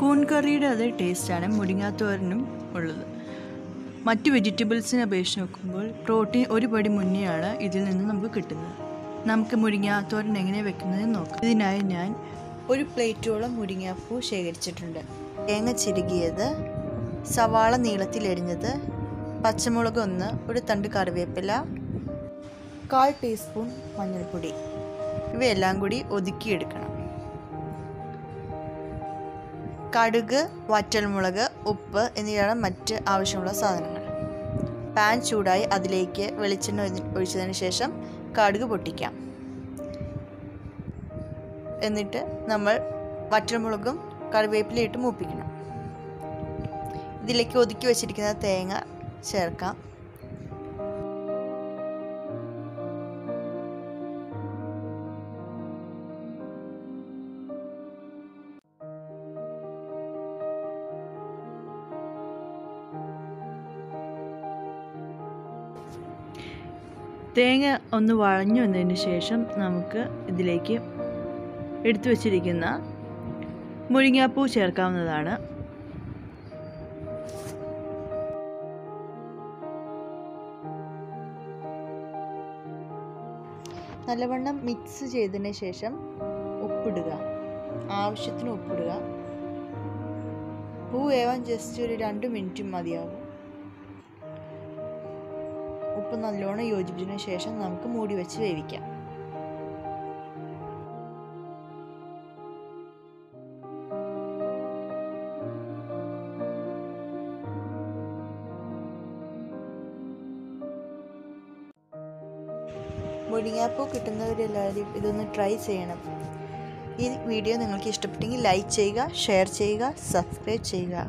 കൂൺ കറിയുടെ അതേ ടേസ്റ്റാണ് മുരിങ്ങാത്തോരനും ഉള്ളത്. മറ്റ് വെജിറ്റബിൾസിനെ അപേക്ഷിച്ച് നോക്കുമ്പോൾ പ്രോട്ടീൻ ഒരു പടി മുന്നെയാണ് ഇതിൽ നിന്ന് നമുക്ക് കിട്ടുന്നത്. നമുക്ക് മുരിങ്ങാത്തോരൻ എങ്ങനെ വെക്കുന്നതെന്ന് നോക്കാം. ഇതിനായി ഞാൻ ഒരു പ്ലേറ്റോളം മുരിങ്ങാപ്പൂ ശേഖരിച്ചിട്ടുണ്ട്. തേങ്ങ ചിരുകിയത്, സവാള നീളത്തിലെരിഞ്ഞത്, പച്ചമുളക് ഒന്ന്, ഒരു തണ്ട് കറിവേപ്പില, 1/4 ടീസ്പൂൺ മഞ്ഞൾപ്പൊടി, ഇവയെല്ലാം കൂടി ഒതുക്കിയെടുക്കണം. കടുക്, വറ്റൽമുളക്, ഉപ്പ് എന്നിവയാണ് മറ്റ് ആവശ്യമുള്ള സാധനങ്ങൾ. പാൻ ചൂടായി അതിലേക്ക് വെളിച്ചെണ്ണ ഒഴിച്ചതിന് ശേഷം കടുക് പൊട്ടിക്കാം. എന്നിട്ട് നമ്മൾ വറ്റൽമുളകും കറിവേപ്പിലയിട്ട് മൂപ്പിക്കണം. ഇതിലേക്ക് ഒതുക്കി വെച്ചിരിക്കുന്ന തേങ്ങ ചേർക്കാം. തേങ്ങ ഒന്ന് വഴഞ്ഞു വന്നതിന് ശേഷം നമുക്ക് ഇതിലേക്ക് എടുത്തു വച്ചിരിക്കുന്ന മുരിങ്ങാപ്പൂ ചേർക്കാവുന്നതാണ്. നല്ലവണ്ണം മിക്സ് ചെയ്തതിന് ശേഷം ഉപ്പിടുക, ആവശ്യത്തിന് ഉപ്പിടുക. പൂ വേവാൻ ജസ്റ്റ് ഒരു 2 മിനിറ്റ് മതിയാവും. ഉപ്പ് നല്ലോണം യോജിപ്പിച്ചതിന് ശേഷം നമുക്ക് മൂടി വെച്ച് വേവിക്കാം. മുരിങ്ങാപ്പൂ കിട്ടുന്നവരെല്ലാവരും ഇതൊന്ന് ട്രൈ ചെയ്യണം. ഈ വീഡിയോ നിങ്ങൾക്ക് ഇഷ്ടപ്പെട്ടെങ്കിൽ ലൈക്ക് ചെയ്യുക, ഷെയർ ചെയ്യുക, സബ്സ്ക്രൈബ് ചെയ്യുക.